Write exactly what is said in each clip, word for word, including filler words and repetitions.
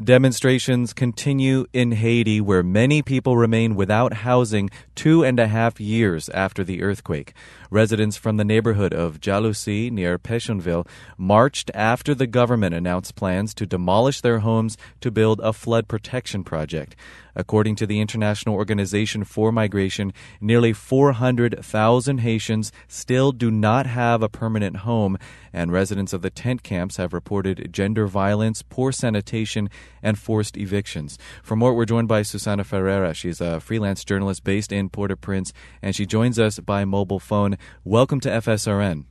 Demonstrations continue in Haiti, where many people remain without housing two and a half years after the earthquake. Residents from the neighborhood of Jalousie near Pétionville marched after the government announced plans to demolish their homes to build a flood protection project. According to the International Organization for Migration, nearly four hundred thousand Haitians still do not have a permanent home, and residents of the tent camps have reported gender violence, poor sanitation, and forced evictions. For more, we're joined by Susana Ferreira. She's a freelance journalist based in Port au Prince, and she joins us by mobile phone. Welcome to F S R N.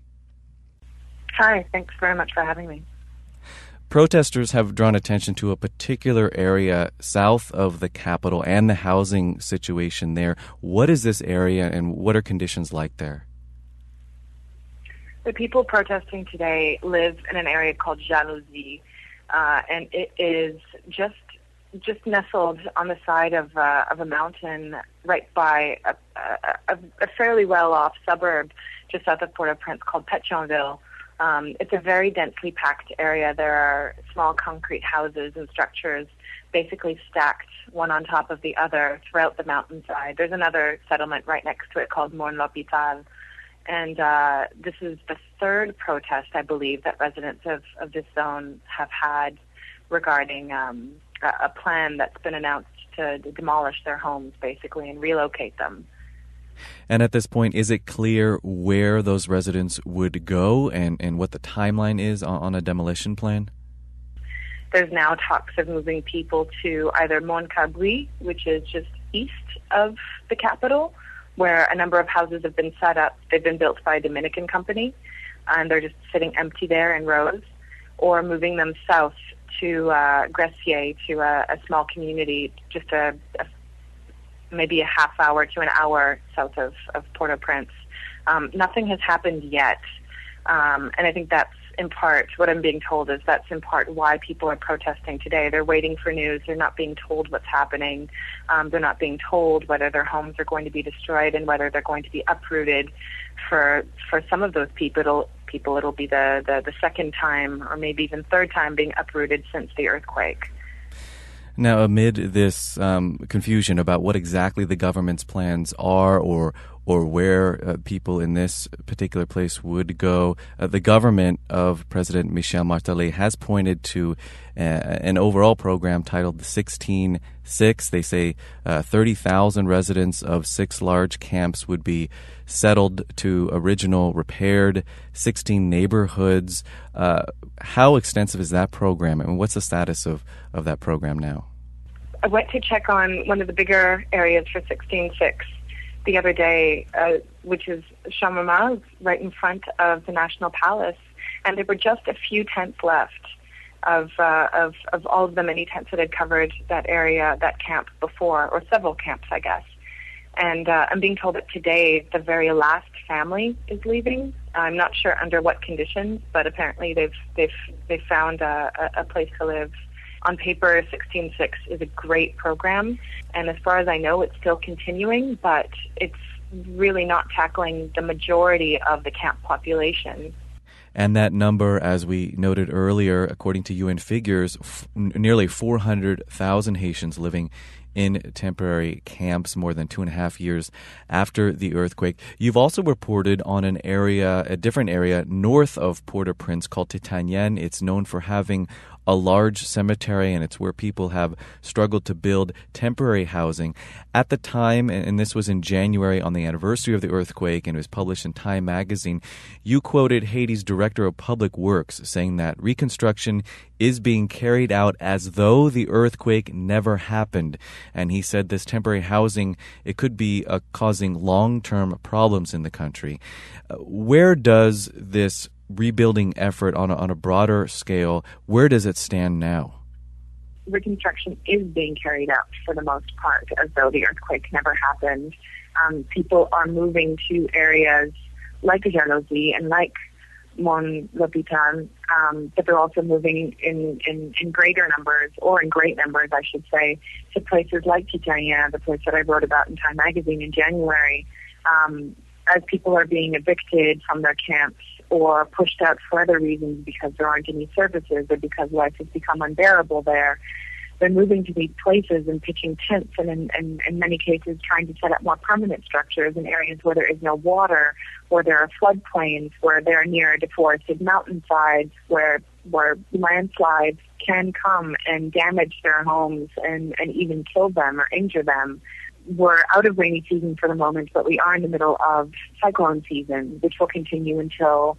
Hi, thanks very much for having me. Protesters have drawn attention to a particular area south of the capital and the housing situation there. What is this area and what are conditions like there? The people protesting today live in an area called Jalousie, uh, and it is just just nestled on the side of, uh, of a mountain right by a, a, a fairly well-off suburb just south of Port au Prince called Pétionville. Um, it's a very densely packed area. There are small concrete houses and structures basically stacked one on top of the other throughout the mountainside. There's another settlement right next to it called Morne L'Hôpital. And uh, this is the third protest, I believe, that residents of, of this zone have had regarding um, a, a plan that's been announced to, to demolish their homes, basically, and relocate them. And at this point, is it clear where those residents would go and, and what the timeline is on, on a demolition plan? There's now talks of moving people to either Mont Cabri, which is just east of the capital, where a number of houses have been set up. They've been built by a Dominican company, and they're just sitting empty there in rows, or moving them south to uh, Gressier, to a, a small community, just a, a maybe a half hour to an hour south of, of Port au Prince. Um, nothing has happened yet. Um, and I think that's in part, what I'm being told is that's in part why people are protesting today. They're waiting for news. They're not being told what's happening. Um, they're not being told whether their homes are going to be destroyed and whether they're going to be uprooted. For for some of those people, it'll, people, it'll be the, the, the second time or maybe even third time being uprooted since the earthquake. Now, amid this um, confusion about what exactly the government's plans are or or where uh, people in this particular place would go, uh, the government of President Michel Martelly has pointed to uh, an overall program titled the sixteen six. They say uh, thirty thousand residents of six large camps would be settled to original repaired sixteen neighborhoods. Uh, how extensive is that program, and what's the status of, of that program now? I went to check on one of the bigger areas for sixteen six the other day, uh, which is Shamama, right in front of the National Palace, and there were just a few tents left of uh, of, of all of the many tents that had covered that area, that camp before, or several camps, I guess. And uh, I'm being told that today the very last family is leaving. I'm not sure under what conditions, but apparently they've they've they found a, a place to live. On paper, sixteen six is a great program, and as far as I know, it's still continuing, but it's really not tackling the majority of the camp population. And that number, as we noted earlier, according to U N figures, f- nearly four hundred thousand Haitians living in temporary camps more than two and a half years after the earthquake. You've also reported on an area, a different area north of Port-au-Prince called Titanyen. It's known for having a large cemetery, and it's where people have struggled to build temporary housing. At the time, and this was in January on the anniversary of the earthquake, and it was published in Time magazine, you quoted Haiti's director of public works saying that reconstruction is being carried out as though the earthquake never happened. And he said this temporary housing, it could be uh, causing long-term problems in the country. Uh, where does this rebuilding effort on a, on a broader scale, where does it stand now? Reconstruction is being carried out for the most part as though the earthquake never happened. Um, people are moving to areas like Jalousie and like Morne L'Hôpital, um, but they're also moving in, in, in greater numbers, or in great numbers, I should say, to places like Titanyen, the place that I wrote about in Time magazine in January, um, as people are being evicted from their camps or pushed out for other reasons because there aren't any services or because life has become unbearable there. They're moving to these places and pitching tents and in, in, in many cases trying to set up more permanent structures in areas where there is no water, where there are floodplains, where there are near deforested mountainsides, where where landslides can come and damage their homes and, and even kill them or injure them. We're out of rainy season for the moment, but we are in the middle of cyclone season, which will continue until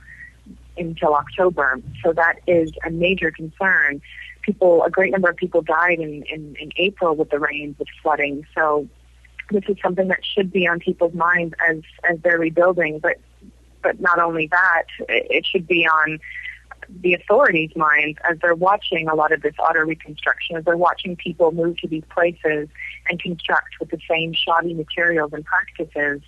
until October. So that is a major concern. People, a great number of people died in, in, in April with the rains, with flooding. So this is something that should be on people's minds as, as they're rebuilding. But but not only that, it, it should be on the authorities' minds as they're watching a lot of this auto reconstruction, as they're watching people move to these places and construct with the same shoddy materials and practices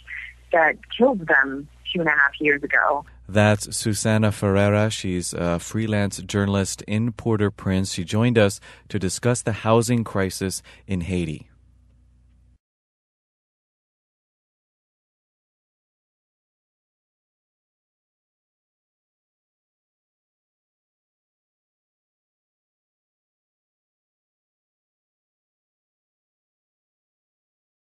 that killed them two and a half years ago. That's Susana Ferreira. She's a freelance journalist in Port-au-Prince. She joined us to discuss the housing crisis in Haiti.